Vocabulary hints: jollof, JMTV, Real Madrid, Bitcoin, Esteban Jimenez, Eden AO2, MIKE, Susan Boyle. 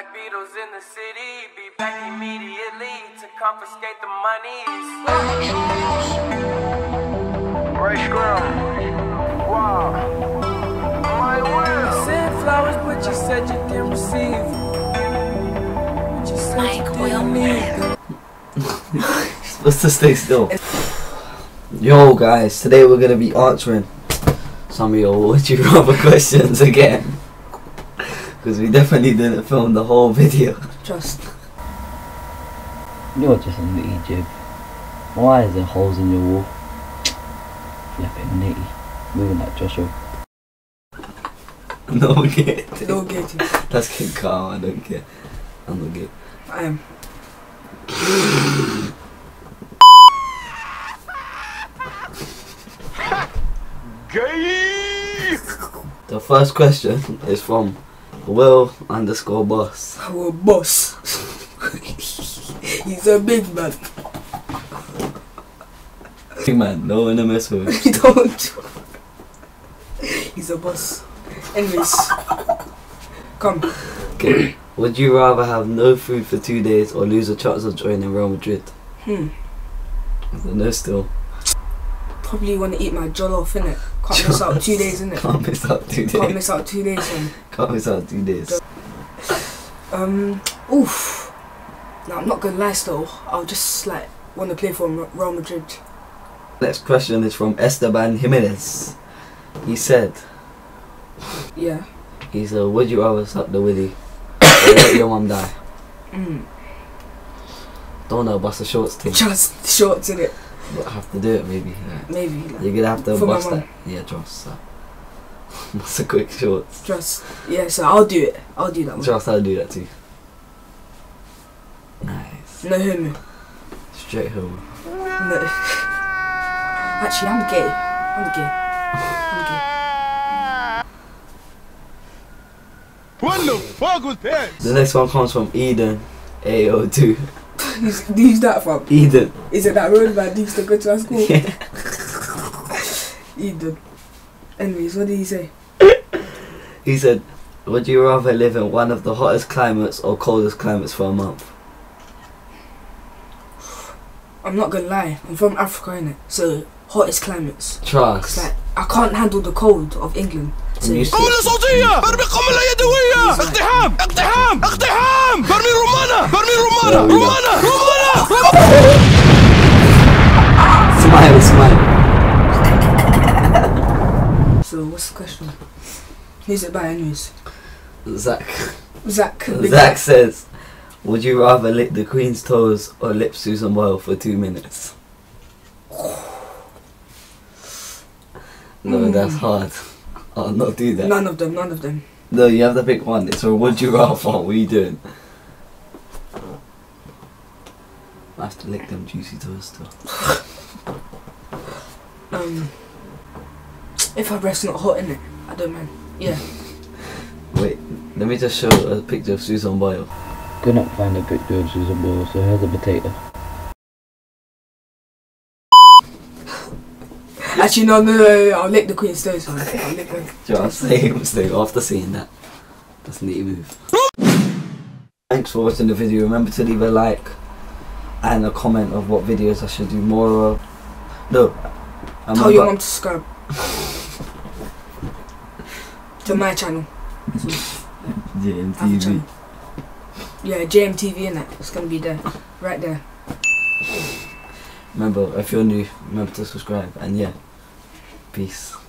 Black Beatles in the city, be back immediately to confiscate the monies. Right, girl. Wow. My world. You sent flowers, but you said you didn't receive. But you said Mike you didn't need. Let's just stay still. Yo, guys, today we're gonna be answering some of your Would You Rather questions again. Because we definitely didn't film the whole video. Just. You're just a nitty jib. Why is there holes in your wall? Flipping nitty. Moving like Joshua. No gay. No gay. That's King Carl, I don't care. I'm not gay. I am. Gay! The first question is from Will_boss. Our boss. He's a big man. Big man, no one to mess with him. You don't. He's a boss. Anyways. Come. Okay. Would you rather have no food for 2 days or lose a chance of joining Real Madrid? No still. Probably want to eat my jollof, innit? Can't miss out 2 days, innit? Can't miss out 2 days. Can't miss out 2 days, man. Can't miss out 2 days. Oof. Now, I'm not gonna lie, though. I'll just, like, want to play for Real Madrid. Next question is from Esteban Jimenez. He said... Yeah? He said, would you rather suck the willy or let your mum die? Don't know, bust the shorts thing. Just shorts, innit? You'll have to do it, maybe. Like, maybe. Like, you're gonna have to bust that. Yeah, trust. That's a quick short. Trust. Yeah, so I'll do it. I'll do that one. Trust, I'll do that too. Nice. No homo. Straight homo. No. Actually, I'm gay. I'm gay. I'm gay. What the fuck was that? The next one comes from Eden AO2. Who's that from? Eden. Is it that road man used to go to our school? Yeah. Eden. Anyways, what did he say? He said, would you rather live in one of the hottest climates or coldest climates for a month? I'm not gonna lie, I'm from Africa, innit? So, hottest climates. Trust. Like, I can't handle the cold of England. So smile, smile. So what's the question? Who's it by anyways? Zach says, would you rather lick the Queen's toes or lip Susan Boyle for 2 minutes? No, that's hard. I'll not do that. None of them, none of them. No, you have to pick one. It's a would you rather. What are you doing? I have to lick them juicy toes still. If her breast's not hot, innit? I don't mind. Yeah. Wait, let me just show a picture of Susan Boyle. Could not find a picture of Susan Boyle, so here's a potato. Actually, no, I'll lick the Queen's toes. I'll lick them. Just same. After seeing that, that's a neat move. Thanks for watching the video. Remember to leave a like and a comment of what videos I should do more of. No, tell your mum to subscribe to my channel. JMTV. Channel. Yeah, JMTV, innit? It's gonna be there, right there. Remember, if you're new, remember to subscribe, and yeah, peace.